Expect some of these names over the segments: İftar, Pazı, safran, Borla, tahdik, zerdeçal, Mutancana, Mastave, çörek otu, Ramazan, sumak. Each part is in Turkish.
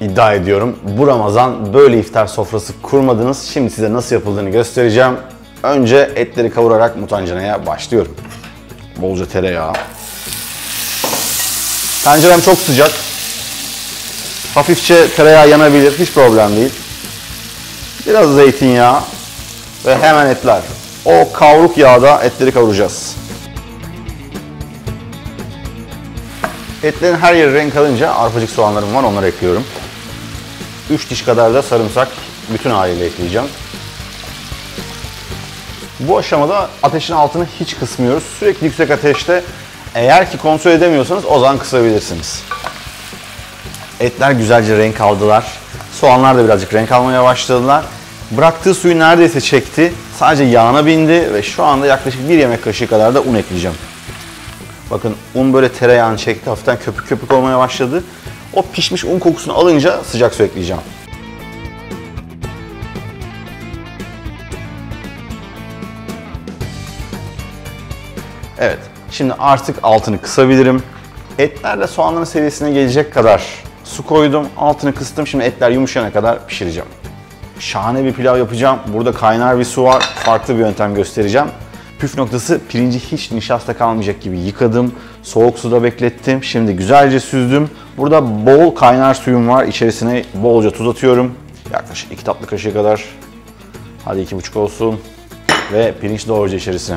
iddia ediyorum. Bu Ramazan böyle iftar sofrası kurmadınız. Şimdi size nasıl yapıldığını göstereceğim. Önce etleri kavurarak mutancanaya başlıyorum. Bolca tereyağı. Tencerem çok sıcak. Hafifçe tereyağı yanabilir, hiç problem değil. Biraz zeytinyağı ve hemen etler. O kavruk yağda etleri kavuracağız. Etlerin her yeri renk alınca arpacık soğanlarım var, onları ekliyorum. 3 diş kadar da sarımsak bütün haliyle ekleyeceğim. Bu aşamada ateşin altını hiç kısmıyoruz. Sürekli yüksek ateşte, eğer ki kontrol edemiyorsanız o zaman kısabilirsiniz. Etler güzelce renk aldılar. Soğanlar da birazcık renk almaya başladılar. Bıraktığı suyu neredeyse çekti. Sadece yağına bindi ve şu anda yaklaşık 1 yemek kaşığı kadar da un ekleyeceğim. Bakın un böyle tereyağını çekti. Hafiften köpük köpük olmaya başladı. O pişmiş un kokusunu alınca sıcak su ekleyeceğim. Evet. Şimdi artık altını kısabilirim. Etlerle soğanların seviyesine gelecek kadar su koydum. Altını kıstım. Şimdi etler yumuşayana kadar pişireceğim. Şahane bir pilav yapacağım. Burada kaynar bir su var. Farklı bir yöntem göstereceğim. Püf noktası, pirinci hiç nişasta kalmayacak gibi yıkadım. Soğuk suda beklettim. Şimdi güzelce süzdüm. Burada bol kaynar suyum var. İçerisine bolca tuz atıyorum. Yaklaşık 2 tatlı kaşığı kadar. Hadi 2,5 olsun. Ve pirinç doğruca içerisine.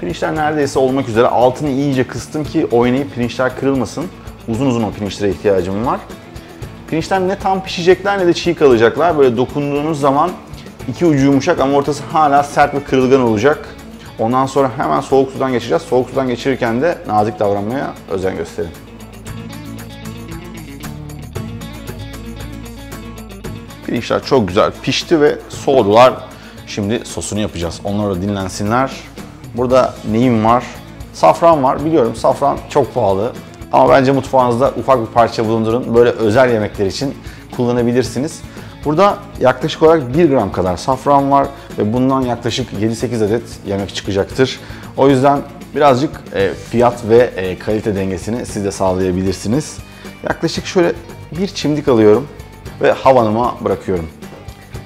Pirinçler neredeyse olmak üzere. Altını iyice kıstım ki oynayıp pirinçler kırılmasın. Uzun uzun o pirinçlere ihtiyacım var. Pirinçler ne tam pişecekler ne de çiğ kalacaklar. Böyle dokunduğunuz zaman iki ucu yumuşak ama ortası hala sert ve kırılgan olacak. Ondan sonra hemen soğuk sudan geçireceğiz. Soğuk sudan geçirirken de nazik davranmaya özen gösterin. Pirinçler çok güzel pişti ve soğudular. Şimdi sosunu yapacağız. Onlar da dinlensinler. Burada neyim var? Safran var. Biliyorum safran çok pahalı. Ama bence mutfağınızda ufak bir parça bulundurun. Böyle özel yemekler için kullanabilirsiniz. Burada yaklaşık olarak 1 gram kadar safran var ve bundan yaklaşık 7-8 adet yemek çıkacaktır. O yüzden birazcık fiyat ve kalite dengesini siz de sağlayabilirsiniz. Yaklaşık şöyle bir çimdik alıyorum ve havanıma bırakıyorum.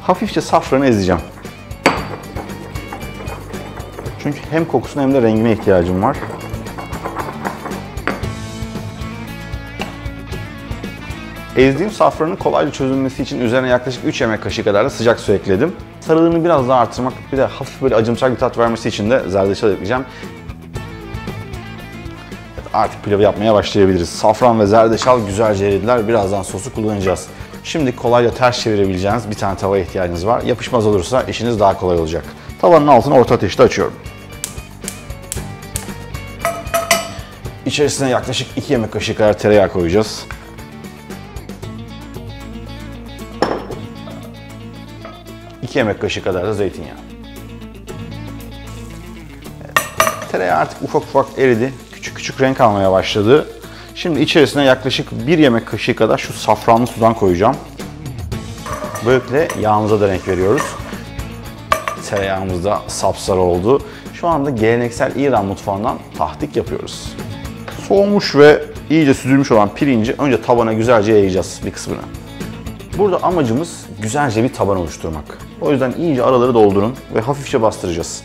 Hafifçe safranı ezeceğim. Çünkü hem kokusuna hem de rengine ihtiyacım var. Ezdiğim safranın kolayca çözülmesi için üzerine yaklaşık 3 yemek kaşığı kadar da sıcak su ekledim. Sarılığını biraz daha artırmak, bir de hafif böyle acımsak bir tat vermesi için de zerdeçal ekleyeceğim. Evet, artık pilavı yapmaya başlayabiliriz. Safran ve zerdeçal güzelce eridiler. Birazdan sosu kullanacağız. Şimdi kolayca ters çevirebileceğiniz bir tane tavaya ihtiyacınız var. Yapışmaz olursa işiniz daha kolay olacak. Tavanın altını orta ateşte açıyorum. İçerisine yaklaşık 2 yemek kaşığı kadar tereyağı koyacağız. Yemek kaşığı kadar da zeytinyağı. Evet. Tereyağı artık ufak ufak eridi. Küçük küçük renk almaya başladı. Şimdi içerisine yaklaşık 1 yemek kaşığı kadar şu safranlı sudan koyacağım. Böylelikle yağımıza da renk veriyoruz. Tereyağımız da sapsarı oldu. Şu anda geleneksel İran mutfağından tahdik yapıyoruz. Soğumuş ve iyice süzülmüş olan pirinci önce tavana güzelce yayacağız bir kısmını. Burada amacımız güzelce bir taban oluşturmak. O yüzden iyice araları doldurun ve hafifçe bastıracağız.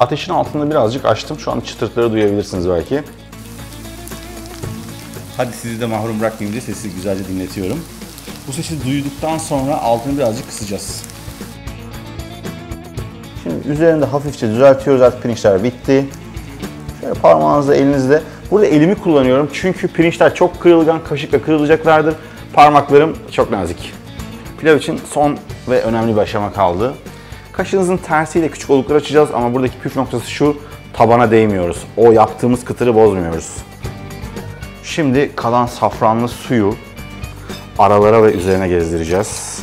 Ateşin altını birazcık açtım. Şu an çıtırtıları duyabilirsiniz belki. Hadi sizi de mahrum bırakmayayım diye sesi güzelce dinletiyorum. Bu sesi duyduktan sonra altını birazcık kısacağız. Şimdi üzerinde hafifçe düzeltiyoruz. Artık pirinçler bitti. Şöyle parmağınızla, elinizle. Burada elimi kullanıyorum çünkü pirinçler çok kırılgan, kaşıkla kırılacaklardır. Parmaklarım çok nazik. Pilav için son ve önemli bir aşama kaldı. Kaşığınızın tersiyle küçük oluklar açacağız ama buradaki püf noktası şu, tabana değmiyoruz. O yaptığımız kıtırı bozmuyoruz. Şimdi kalan safranlı suyu aralara ve üzerine gezdireceğiz.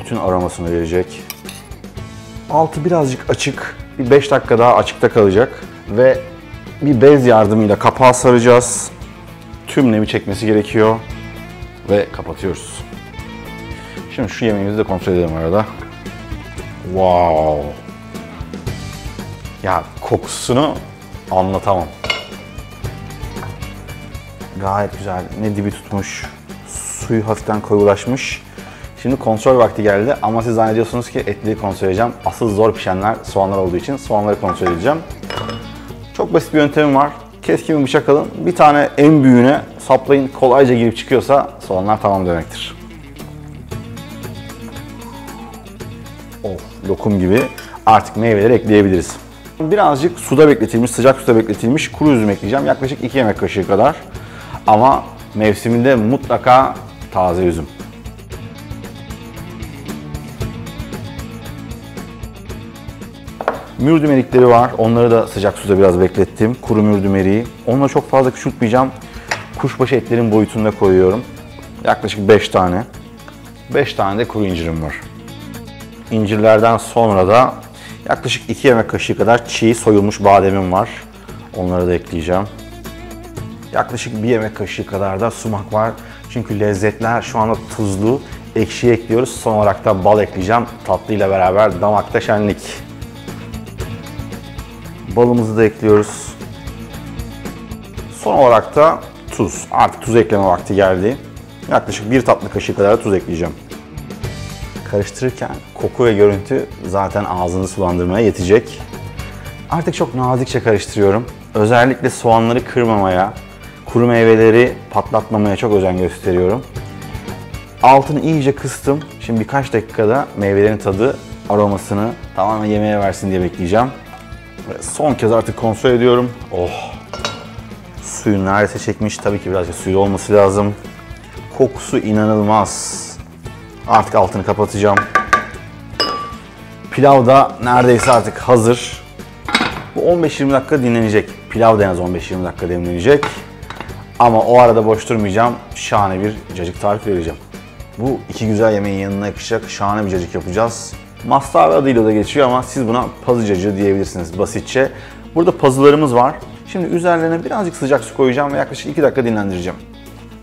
Bütün aromasını verecek. Altı birazcık açık, bir 5 dakika daha açıkta kalacak ve bir bez yardımıyla kapağı saracağız. Tüm nemi çekmesi gerekiyor. Ve kapatıyoruz. Şimdi şu yemeğimizi de kontrol edelim arada. Wow. Ya kokusunu anlatamam. Gayet güzel. Ne dibi tutmuş. Suyu hafiften koyulaşmış. Şimdi kontrol vakti geldi ama siz zannediyorsunuz ki etliği kontrol edeceğim. Asıl zor pişenler soğanlar olduğu için soğanları kontrol edeceğim. Çok basit bir yöntemim var. Keskin bir bıçak alın. Bir tane en büyüğüne saplayın. Kolayca girip çıkıyorsa soğanlar tamam demektir. Of, lokum gibi. Artık meyveleri ekleyebiliriz. Birazcık suda bekletilmiş, sıcak suda bekletilmiş kuru üzüm ekleyeceğim. Yaklaşık 2 yemek kaşığı kadar. Ama mevsiminde mutlaka taze üzüm. Mürdüm erikleri var. Onları da sıcak suda biraz beklettim. Kuru mürdüm eriği. Onları çok fazla küçültmeyeceğim. Kuşbaşı etlerin boyutunda koyuyorum. Yaklaşık 5 tane. 5 tane de kuru incirim var. İncirlerden sonra da yaklaşık 2 yemek kaşığı kadar çiğ soyulmuş bademim var. Onları da ekleyeceğim. Yaklaşık 1 yemek kaşığı kadar da sumak var. Çünkü lezzetler şu anda tuzlu. Ekşi ekliyoruz. Son olarak da bal ekleyeceğim. Tatlıyla beraber damakta şenlik. Balımızı da ekliyoruz. Son olarak da tuz. Artık tuz ekleme vakti geldi. Yaklaşık 1 tatlı kaşığı kadar tuz ekleyeceğim. Karıştırırken koku ve görüntü zaten ağzını sulandırmaya yetecek. Artık çok nazikçe karıştırıyorum. Özellikle soğanları kırmamaya, kuru meyveleri patlatmamaya çok özen gösteriyorum. Altını iyice kıstım. Şimdi birkaç dakikada meyvelerin tadı, aromasını tamamen yemeğe versin diye bekleyeceğim. Son kez artık kontrol ediyorum. Oh! Suyu neredeyse çekmiş. Tabii ki birazcık suyu olması lazım. Kokusu inanılmaz. Artık altını kapatacağım. Pilav da neredeyse artık hazır. Bu 15-20 dakika dinlenecek. Pilav da en az 15-20 dakika demlenecek. Ama o arada boş durmayacağım. Şahane bir cacık tarifi vereceğim. Bu iki güzel yemeğin yanına yakışacak şahane bir cacık yapacağız. Mastave adıyla da geçiyor ama siz buna pazı cacığı diyebilirsiniz basitçe. Burada pazılarımız var. Şimdi üzerlerine birazcık sıcak su koyacağım ve yaklaşık 2 dakika dinlendireceğim.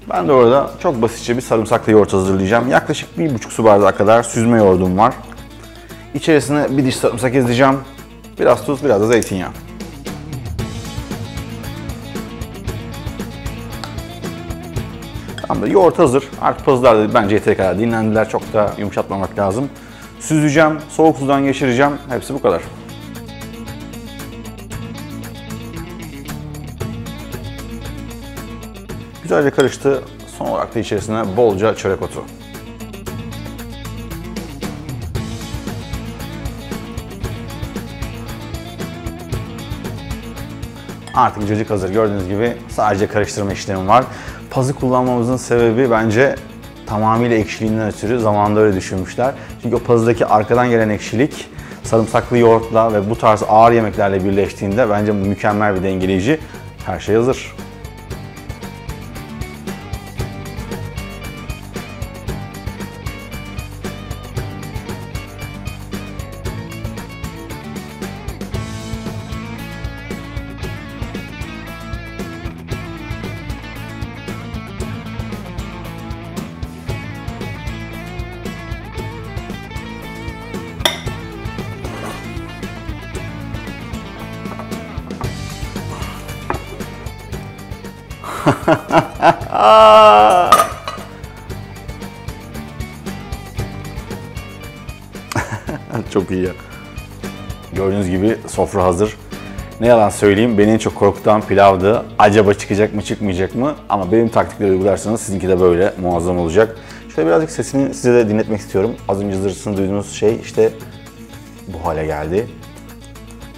Ben de orada çok basitçe bir sarımsaklı yoğurt hazırlayacağım. Yaklaşık 1,5 su bardağı kadar süzme yoğurdum var. İçerisine bir diş sarımsak ezeceğim. Biraz tuz, biraz da zeytinyağı. Tamam da yoğurt hazır. Artık pazılar da bence yeteri kadar dinlendiler. Çok da yumuşatmamak lazım. Süzeceğim, soğuk sudan geçireceğim. Hepsi bu kadar. Güzelce karıştı. Son olarak da içerisine bolca çörek otu. Artık cacık hazır. Gördüğünüz gibi sadece karıştırma işlemi var. Pazı kullanmamızın sebebi bence tamamıyla ekşiliğinden ötürü. Zamanında öyle düşünmüşler. Çünkü o pazıdaki arkadan gelen ekşilik sarımsaklı yoğurtla ve bu tarz ağır yemeklerle birleştiğinde bence mükemmel bir dengeleyici. Her şey hazır. Çok iyi ya. Gördüğünüz gibi sofra hazır. Ne yalan söyleyeyim, beni en çok korkutan pilavdı. Acaba çıkacak mı çıkmayacak mı? Ama benim taktikleri uygularsanız sizinki de böyle muazzam olacak. Şöyle birazcık sesini size de dinletmek istiyorum. Az önce zırtısını duyduğunuz şey işte bu hale geldi.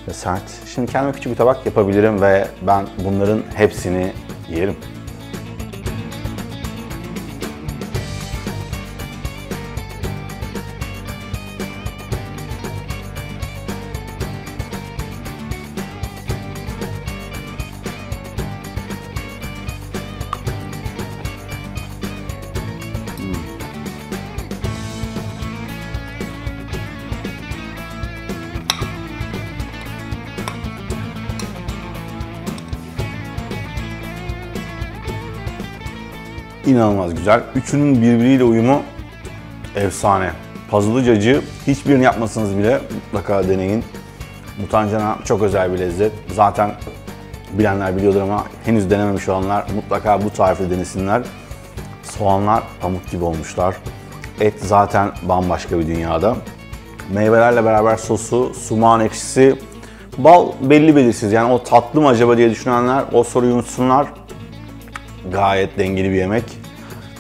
Ve sert. Şimdi kendime küçük bir tabak yapabilirim ve ben bunların hepsini yerim. İnanılmaz güzel. Üçünün birbiriyle uyumu efsane. Pazılıcacı, hiçbirini yapmasanız bile mutlaka deneyin. Mutancana çok özel bir lezzet. Zaten bilenler biliyordur ama henüz denememiş olanlar mutlaka bu tarifi denesinler. Soğanlar pamuk gibi olmuşlar. Et zaten bambaşka bir dünyada. Meyvelerle beraber sosu, sumağın ekşisi, bal belli belirsiz. Yani o tatlı mı acaba diye düşünenler o soruyu unutsunlar. Gayet dengeli bir yemek.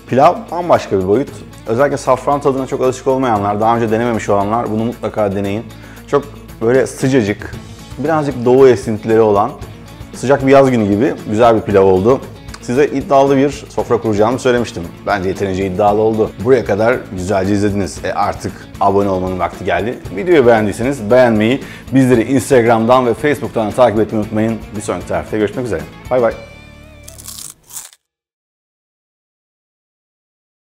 Pilav bambaşka bir boyut. Özellikle safran tadına çok alışık olmayanlar, daha önce denememiş olanlar bunu mutlaka deneyin. Çok böyle sıcacık, birazcık doğu esintileri olan sıcak bir yaz günü gibi güzel bir pilav oldu. Size iddialı bir sofra kuracağımı söylemiştim. Bence yeterince iddialı oldu. Buraya kadar güzelce izlediniz. Artık abone olmanın vakti geldi. Videoyu beğendiyseniz beğenmeyi, bizleri Instagram'dan ve Facebook'tan takip etmeyi unutmayın. Bir sonraki tarifte görüşmek üzere. Bay bay.